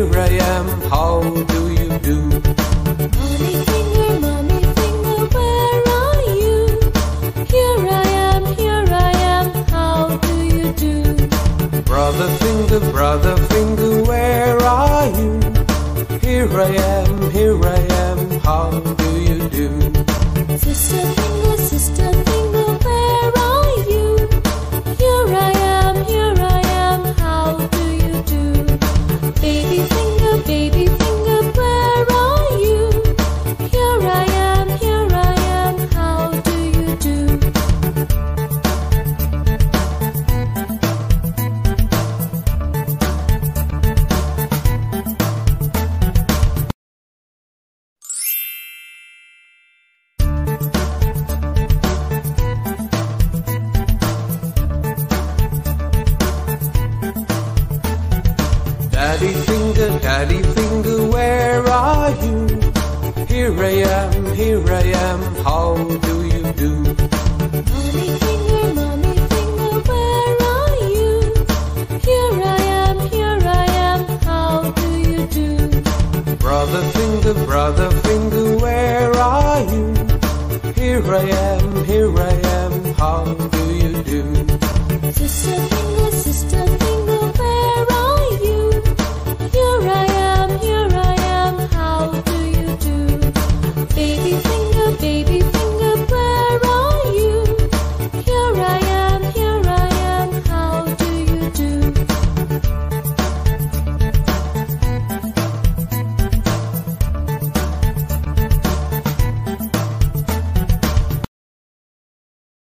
here I am, how do you do? Mommy finger, where are you? Here I am, how do you do? Brother finger, where are you? Here I am, how do you do? Sister finger, where are you? Here I am, how do you do? Baby finger, where are you? Here I am, how do you do? Daddy finger, where are you? Here I am, how do you do? Mommy finger, where are you? Here I am, how do you do? Brother finger, where are you? Here I am,